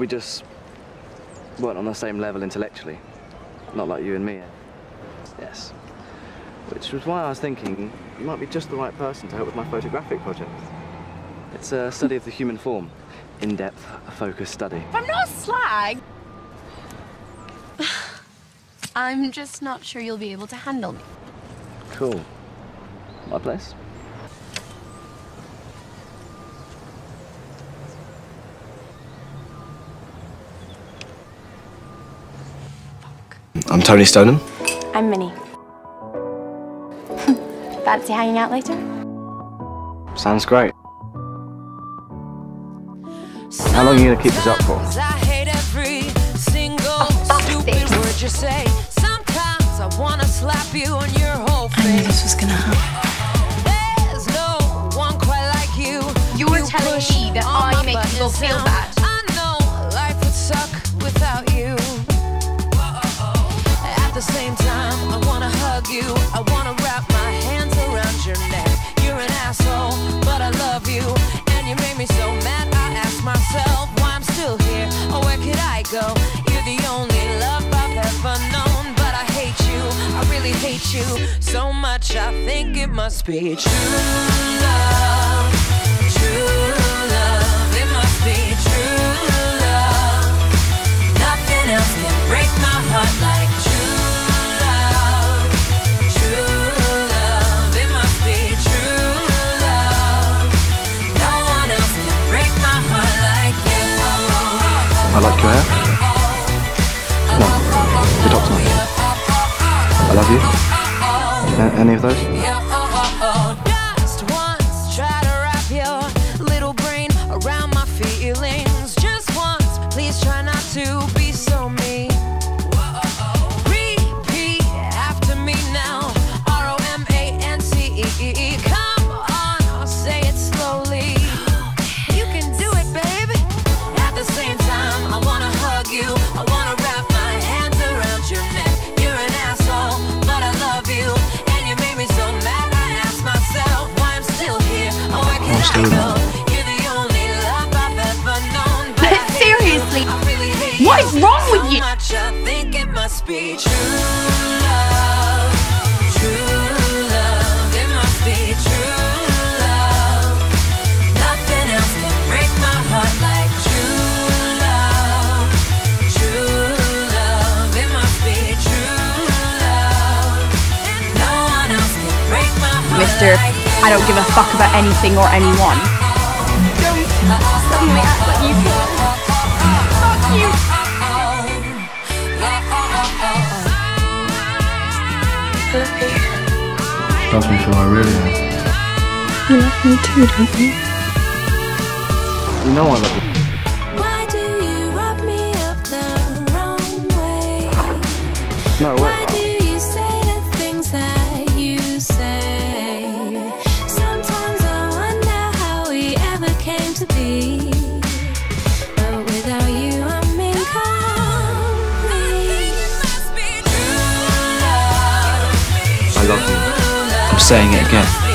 We just weren't on the same level intellectually. Not like you and me. Yes. Which was why I was thinking you might be just the right person to help with my photographic project. It's a study of the human form. In-depth, a focused study. I'm not a slag! I'm just not sure you'll be able to handle me. Cool. My place? Fuck. I'm Tony Stonem. I'm Minnie. Fancy hanging out later? Sounds great. How long are you going to keep this up for? I knew this was going to happen. You were telling me that I make people feel bad. I know life would suck without you. At the same time, I want to hug you. I want to wrap my hands around your neck. You're an asshole, but I love you. And you made me so mad I asked myself why I'm still here. Oh, where could I go? You're the only love I've ever known. But I hate you, I really hate you. So much I think it must be true love, it must be true love. Nothing else can break my heart like true love, it must be true love. No one else can break my heart like you. I like your hair. No, the top's not. I love you. Any of those? Just once, try to wrap your little brain around my feelings. Just once, please try not to be so mean. Repeat after me now. R-O-M-A-N-C-E-E-E. Come on, I'll say it slowly. You can do it, baby. At the same time, I wanna hug you. I wanna wrap my hands around your neck. You're an asshole, but I love you. And you made me so mad I asked myself why I'm still here. Oh, where can I go? You're the only love I've ever known. But seriously, what is wrong with you? I think it must be true love, it must be true love. Nothing else can break my heart like true love, it must be true love. And no one else can break my heart. Mister, I don't give a fuck about anything or anyone. Don't suddenly act like you do. Fuck you. Love me for who I really am. You love me too, don't you? You know I love you. Why do you rub me up the wrong way? No, wait. Why do you say the things that you say? Sometimes I wonder how we ever came to be. But without you, I'm incomplete. I love you. I'm saying it again.